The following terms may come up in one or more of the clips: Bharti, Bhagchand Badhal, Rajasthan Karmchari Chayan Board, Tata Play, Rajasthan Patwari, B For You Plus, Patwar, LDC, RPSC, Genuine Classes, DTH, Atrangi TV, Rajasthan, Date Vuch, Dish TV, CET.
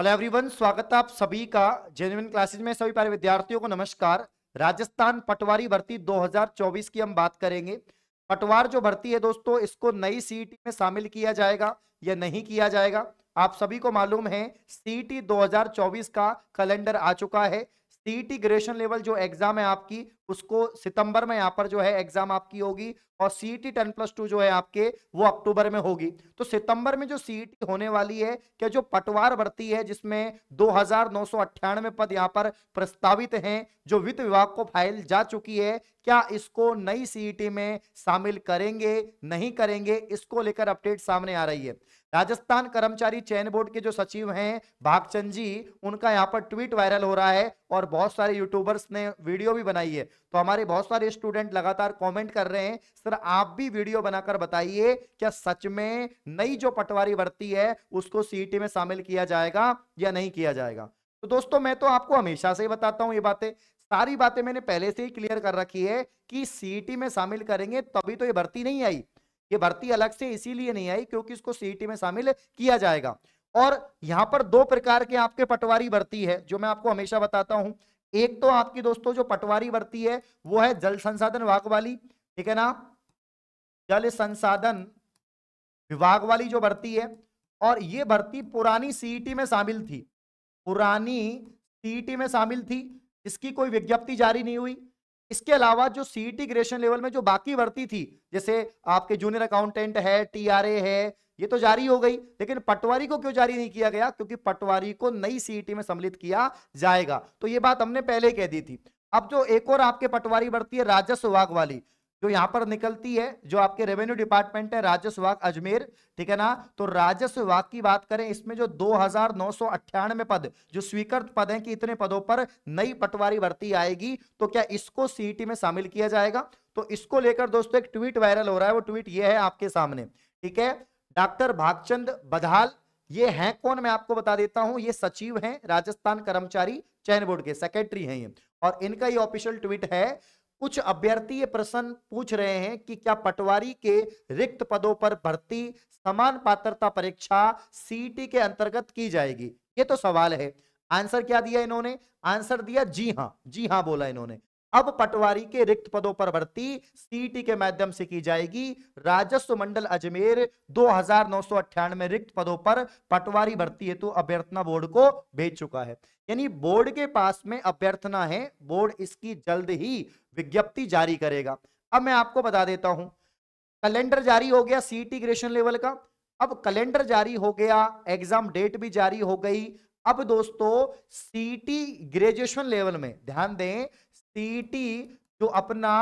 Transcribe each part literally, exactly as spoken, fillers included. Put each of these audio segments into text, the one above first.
Hello everyone, स्वागत है आप सभी का जेन्युइन क्लासेज में। सभी प्यारे विद्यार्थियों को नमस्कार। राजस्थान पटवारी भर्ती दो हज़ार चौबीस की हम बात करेंगे। पटवार जो भर्ती है दोस्तों, इसको नई सीईटी में शामिल किया जाएगा या नहीं किया जाएगा। आप सभी को मालूम है सीईटी दो हज़ार चौबीस का कैलेंडर आ चुका है। सीईटी ग्रेजुएशन लेवल जो एग्जाम है आपकी, उसको सितंबर में यहाँ पर जो है एग्जाम आपकी होगी, और सीईटी टेन प्लस टू जो है आपके वो अक्टूबर में होगी। तो सितंबर में जो सीईटी होने वाली है, क्या जो पटवार भर्ती है जिसमें दो हजार नौ सौ अट्ठानवे पद यहाँ पर प्रस्तावित हैं, जो वित्त विभाग को फाइल जा चुकी है, क्या इसको नई सीईटी में शामिल करेंगे नहीं करेंगे, इसको लेकर अपडेट सामने आ रही है। राजस्थान कर्मचारी चयन बोर्ड के जो सचिव हैं भागचंद जी, उनका यहाँ पर ट्वीट वायरल हो रहा है और बहुत सारे यूट्यूबर्स ने वीडियो भी बनाई है। तो हमारे बहुत सारे स्टूडेंट लगातार कमेंट कर रहे हैं, सर आप भी वीडियो बनाकर बताइए क्या सच में नई जो पटवारी भर्ती है उसको सीईटी में शामिल किया जाएगा या नहीं किया जाएगा। तो दोस्तों मैं तो आपको हमेशा से ही बताता हूं, ये बातें सारी बातें मैंने पहले से ही क्लियर कर रखी है कि सीईटी में शामिल करेंगे तभी तो ये भर्ती नहीं आई। ये भर्ती अलग से इसीलिए नहीं आई क्योंकि इसको सीईटी में शामिल किया जाएगा। और यहाँ पर दो प्रकार के आपके पटवारी भर्ती है जो मैं आपको हमेशा बताता हूँ। एक तो आपकी दोस्तों जो पटवारी भर्ती है वो है जल संसाधन विभाग वाली, ठीक है ना, जल संसाधन विभाग वाली जो भर्ती है। और ये भर्ती पुरानी सीईटी में शामिल थी, पुरानी सीईटी में शामिल थी, इसकी कोई विज्ञप्ति जारी नहीं हुई। इसके अलावा जो सीईटी ग्रेजुएशन लेवल में जो बाकी भर्ती थी, जैसे आपके जूनियर अकाउंटेंट है, टीआरए है, ये तो जारी हो गई, लेकिन पटवारी को क्यों जारी नहीं किया गया? क्योंकि पटवारी को नई सीईटी में सम्मिलित किया जाएगा। तो ये बात हमने पहले कह दी थी। अब जो एक और आपके पटवारी भर्ती है राजस्व विभाग वाली, जो यहाँ पर निकलती है, जो आपके रेवेन्यू डिपार्टमेंट है, राजस्व विभाग अजमेर, ठीक है ना। तो राजस्व विभाग की बात करें, इसमें जो दो हजार नौ सौ अट्ठानवे पद जो स्वीकृत पद हैं कि इतने पदों पर नई पटवारी भर्ती आएगी, तो क्या इसको सीईटी में शामिल किया जाएगा? तो इसको लेकर दोस्तों एक ट्वीट वायरल हो रहा है, वो ट्वीट ये है आपके सामने, ठीक है। डॉक्टर भागचंद बधाल, ये हैं कौन मैं आपको बता देता हूं, ये सचिव हैं राजस्थान कर्मचारी चयन बोर्ड के, सेक्रेटरी हैं ये, और इनका ये ऑफिशियल ट्वीट है। कुछ अभ्यर्थी ये प्रश्न पूछ रहे हैं कि क्या पटवारी के रिक्त पदों पर भर्ती समान पात्रता परीक्षा सीईटी के अंतर्गत की जाएगी, ये तो सवाल है। आंसर क्या दिया इन्होंने? आंसर दिया जी हाँ, जी हाँ बोला इन्होंने। अब पटवारी के रिक्त पदों पर भर्ती सीईटी के माध्यम से की जाएगी। राजस्व मंडल अजमेर दो हजार नौ सौ अट्ठानवे रिक्त पदों पर पटवारी भर्ती हेतु अभ्यर्थना बोर्ड को भेज चुका है, यानी बोर्ड के पास में अभ्यर्थना है, बोर्ड इसकी जल्द ही विज्ञप्ति जारी करेगा। अब मैं आपको बता देता हूं, कैलेंडर जारी हो गया सीईटी ग्रेजुएशन लेवल का, अब कैलेंडर जारी हो गया, एग्जाम डेट भी जारी हो गई। अब दोस्तों सीईटी ग्रेजुएशन लेवल में ध्यान दें, सीईटी जो अपना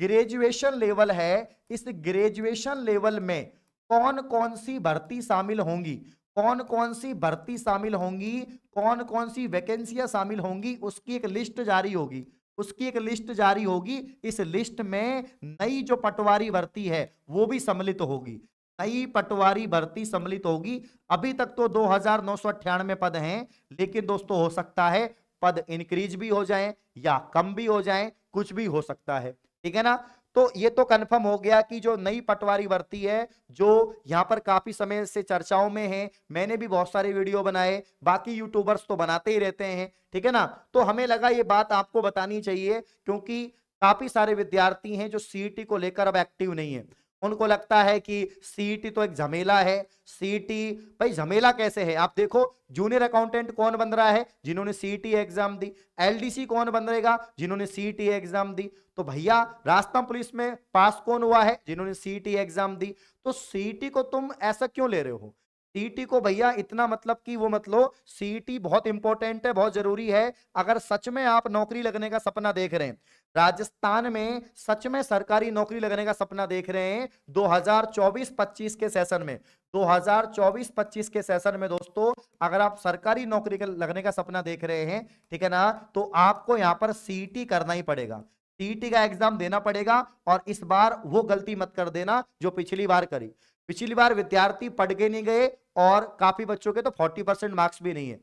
ग्रेजुएशन लेवल है, इस ग्रेजुएशन लेवल में कौन कौन सी भर्ती शामिल होंगी, कौन कौन सी भर्ती शामिल होंगी, कौन कौन सी वैकेंसियां शामिल होंगी, उसकी एक लिस्ट जारी होगी, उसकी एक लिस्ट जारी होगी। इस लिस्ट में नई जो पटवारी भर्ती है वो भी सम्मिलित होगी, नई पटवारी भर्ती सम्मिलित होगी। अभी तक तो दो हजार नौ सौ अट्ठानवे पद हैं, लेकिन दोस्तों हो सकता है पद इंक्रीज भी हो जाएं या कम भी हो जाएं, कुछ भी हो सकता है, ठीक है ना। तो ये तो कंफर्म हो गया कि जो नई पटवारी भर्ती है, जो यहाँ पर काफी समय से चर्चाओं में है, मैंने भी बहुत सारे वीडियो बनाए, बाकी यूट्यूबर्स तो बनाते ही रहते हैं, ठीक है ना। तो हमें लगा ये बात आपको बतानी चाहिए, क्योंकि काफी सारे विद्यार्थी हैं जो सीईटी को लेकर अब एक्टिव नहीं है। उनको लगता है कि सीईटी तो एक झमेला है, सीईटी भाई झमेला कैसे है? आप देखो जूनियर अकाउंटेंट कौन बन रहा है, जिन्होंने सीईटी एग्जाम दी, एलडीसी कौन बन रहेगा, जिन्होंने सीईटी एग्जाम दी, तो भैया राजस्थान पुलिस में पास कौन हुआ है, जिन्होंने सीईटी एग्जाम दी। तो सीईटी को तुम ऐसा क्यों ले रहे हो? सीईटी को भैया इतना मतलब कि वो मतलब सीईटी बहुत इंपॉर्टेंट है, बहुत जरूरी है। अगर सच में आप नौकरी लगने का सपना देख रहे हैं, राजस्थान में सच में सरकारी नौकरी लगने का सपना देख रहे हैं दो हज़ार चौबीस पच्चीस के सेशन में, दो हज़ार चौबीस पच्चीस के सेशन में दोस्तों अगर आप सरकारी नौकरी के लगने का सपना देख रहे हैं, ठीक है ना, तो आपको यहाँ पर सीईटी करना ही पड़ेगा, सीईटी का एग्जाम देना पड़ेगा। और इस बार वो गलती मत कर देना जो पिछली बार करी, पिछली बार विद्यार्थी पढ़ के नहीं गए और काफी बच्चों के तो चालीस परसेंट मार्क्स भी नहीं है,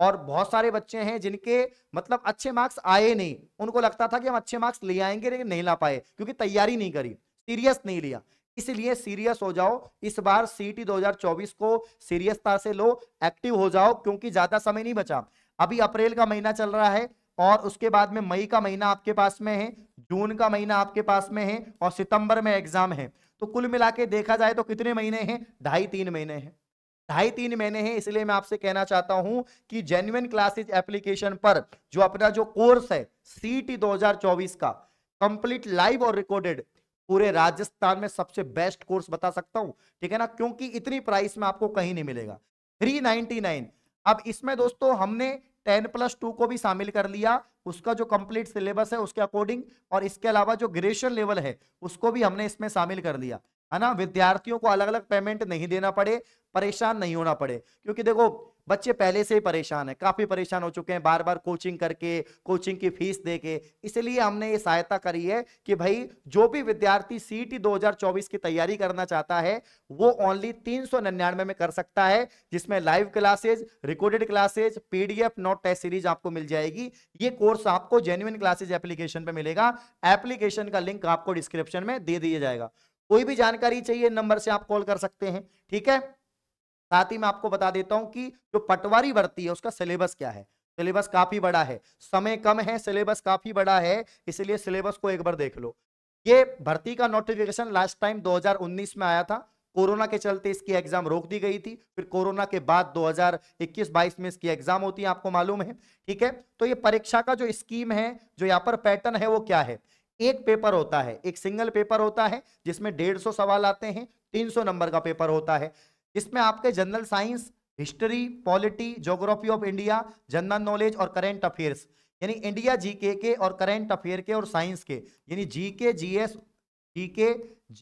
और बहुत सारे बच्चे हैं जिनके मतलब अच्छे मार्क्स आए नहीं, उनको लगता था कि हम अच्छे मार्क्स ले आएंगे, लेकिन नहीं ला पाए क्योंकि तैयारी नहीं करी, सीरियस नहीं लिया। इसलिए सीरियस हो जाओ, इस बार सीईटी दो हज़ार चौबीस को सीरियसता से लो, एक्टिव हो जाओ, क्योंकि ज्यादा समय नहीं बचा। अभी अप्रैल का महीना चल रहा है और उसके बाद में मई का महीना आपके पास में है, जून का महीना आपके पास में है और सितंबर में एग्जाम है। तो कुल मिला के देखा जाए तो कितने महीने हैं, ढाई तीन महीने हैं, ढाई तीन महीने हैं। इसलिए मैं आपसे कहना चाहता हूं कि जेन्युइन क्लासेज एप्लीकेशन पर जो अपना जो कोर्स है सीईटी दो हज़ार चौबीस का कंप्लीट लाइव और रिकॉर्डेड, पूरे राजस्थान में सबसे बेस्ट कोर्स बता सकता हूं, ठीक है ना, क्योंकि इतनी प्राइस में आपको कहीं नहीं मिलेगा, थ्री नाइनटी नाइन। अब इसमें दोस्तों हमने टेन प्लस टू को भी शामिल कर लिया, उसका जो कंप्लीट सिलेबस है उसके अकॉर्डिंग, और इसके अलावा जो ग्रेजुएशन लेवल है उसको भी हमने इसमें शामिल कर लिया, है ना। विद्यार्थियों को अलग अलग पेमेंट नहीं देना पड़े, परेशान नहीं होना पड़े, क्योंकि देखो बच्चे पहले से ही परेशान है, काफी परेशान हो चुके हैं बार बार कोचिंग करके, कोचिंग की फीस देके। इसलिए हमने ये सहायता करी है कि भाई जो भी विद्यार्थी सीईटी दो हज़ार चौबीस की तैयारी करना चाहता है वो ओनली तीन सौ निन्यानवे में कर सकता है, जिसमें live classes, recorded classes, PDF, note test series आपको मिल जाएगी। ये कोर्स आपको जेन्युइन क्लासेज एप्लीकेशन पे मिलेगा। एप्लीकेशन का लिंक आपको डिस्क्रिप्शन में दे दिया जाएगा। कोई भी जानकारी चाहिए नंबर से आप कॉल कर सकते हैं, ठीक है। साथ ही मैं आपको बता देता हूं कि जो पटवारी भर्ती है उसका सिलेबस क्या है। सिलेबस काफी बड़ा है, समय कम है, सिलेबस काफी बड़ा है, इसलिए सिलेबस को एक बार देख लो। ये भर्ती का नोटिफिकेशन लास्ट टाइम दो हज़ार उन्नीस में आया था, कोरोना के चलते इसकी एग्जाम रोक दी गई थी, फिर कोरोना के बाद दो हज़ार इक्कीस बाईस में इसकी एग्जाम होती है, आपको मालूम है, ठीक है। तो ये परीक्षा का जो स्कीम है, जो यहाँ पर पैटर्न है वो क्या है, एक पेपर होता है, एक सिंगल पेपर होता है जिसमें डेढ़ सौ सवाल आते हैं, तीन सौ नंबर का पेपर होता है, जिसमें आपके general science, history, polity, geography of India, general knowledge और करेंट अफेयर्स, यानी इंडिया जीके के और करेंट अफेयर के और साइंस के, यानी जीके, जीएस, जीके,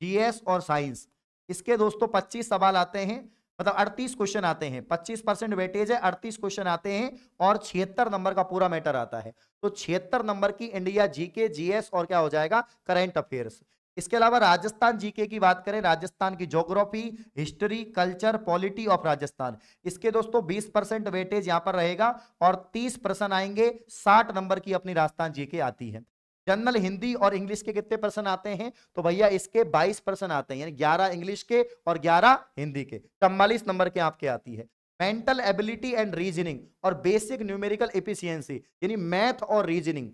जीएस और साइंस, इसके दोस्तों पच्चीस सवाल आते हैं, मतलब अड़तीस क्वेश्चन आते हैं, पच्चीस परसेंट वेटेज है, अड़तीस क्वेश्चन आते हैं और छिहत्तर नंबर का पूरा मैटर आता है। तो छिहत्तर नंबर की इंडिया जीके, जीएस और क्या हो जाएगा, करंट अफेयर्स। इसके अलावा राजस्थान जीके की बात करें, राजस्थान की geography, history, culture, polity of Rajasthan, इसके दोस्तों बीस परसेंट वेटेज यहाँ पर रहेगा और तीस परसेंट आएंगे, साठ नंबर की अपनी राजस्थान जीके आती है। जनरल हिंदी और इंग्लिश के कितने परसेंट आते हैं, तो भैया इसके बाईस परसेंट आते हैं, यानी ग्यारह इंग्लिश के और ग्यारह हिंदी के, चौवालीस नंबर के आपके आती है। मेंटल एबिलिटी एंड रीजनिंग और बेसिक न्यूमेरिकल एफिशिएंसी, यानी मैथ और रीजनिंग,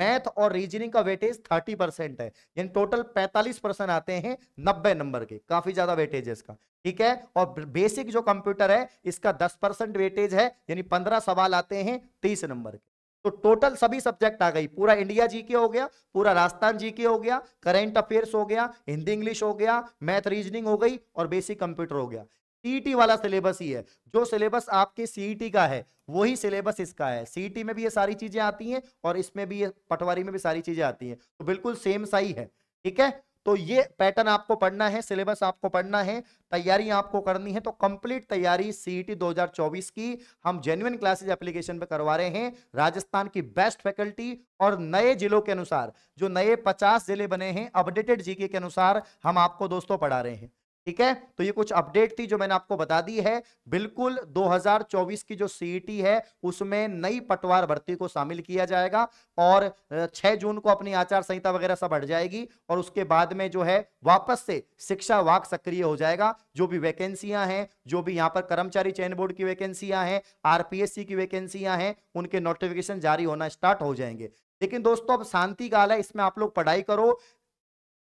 मैथ और रीजनिंग का वेटेज तीस परसेंट है, यानी टोटल पैंतालीस परसेंट आते हैं, नब्बे नंबर के, काफी ज्यादा वेटेज है इसका, ठीक है। और बेसिक जो कंप्यूटर है इसका दस परसेंट वेटेज है, यानी पंद्रह सवाल आते हैं, तीस नंबर के। तो टोटल सभी सब्जेक्ट आ गई, पूरा इंडिया जीके हो गया, पूरा राजस्थान जीके हो गया, करंट अफेयर्स हो गया, हिंदी इंग्लिश हो गया, मैथ रीजनिंग हो गई और बेसिक कंप्यूटर हो गया। सीईटी वाला सिलेबस ही है, जो सिलेबस आपके सीईटी का है वही सिलेबस इसका है। सीईटी में भी ये सारी चीजें आती हैं और इसमें भी, ये पटवारी में भी सारी चीजें आती हैं, तो बिल्कुल सेम सा ही है, ठीक है। तो ये पैटर्न आपको पढ़ना है, सिलेबस आपको पढ़ना है, तैयारी आपको करनी है। तो कंप्लीट तैयारी सीईटी दो हज़ार चौबीस की हम जेन्युइन क्लासेज एप्लीकेशन पे करवा रहे हैं, राजस्थान की बेस्ट फैकल्टी और नए जिलों के अनुसार, जो नए पचास जिले बने हैं अपडेटेड जीके के अनुसार हम आपको दोस्तों पढ़ा रहे हैं, ठीक है। तो ये कुछ अपडेट थी जो मैंने आपको बता दी है। बिल्कुल दो हज़ार चौबीस की जो सीईटी है उसमें नई पटवार भर्ती को शामिल किया जाएगा और छह जून को अपनी आचार संहिता वगैरह सब हट जाएगी और उसके बाद में जो है वापस से शिक्षा वाक सक्रिय हो जाएगा। जो भी वैकेंसियां हैं, जो भी यहाँ पर कर्मचारी चयन बोर्ड की वैकेंसियां हैं, आरपीएससी की वैकेंसियां हैं, उनके नोटिफिकेशन जारी होना स्टार्ट हो जाएंगे। लेकिन दोस्तों अब शांति काल है, इसमें आप लोग पढ़ाई करो,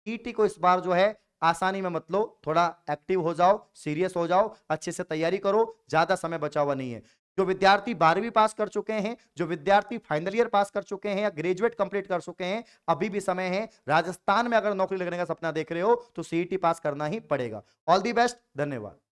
सीईटी को इस बार जो है आसानी में मत लो, थोड़ा एक्टिव हो जाओ, सीरियस हो जाओ, अच्छे से तैयारी करो, ज्यादा समय बचा हुआ नहीं है। जो विद्यार्थी बारहवीं पास कर चुके हैं, जो विद्यार्थी फाइनल ईयर पास कर चुके हैं या ग्रेजुएट कंप्लीट कर चुके हैं, अभी भी समय है। राजस्थान में अगर नौकरी लगने का सपना देख रहे हो तो सीईटी पास करना ही पड़ेगा। ऑल दी बेस्ट, धन्यवाद।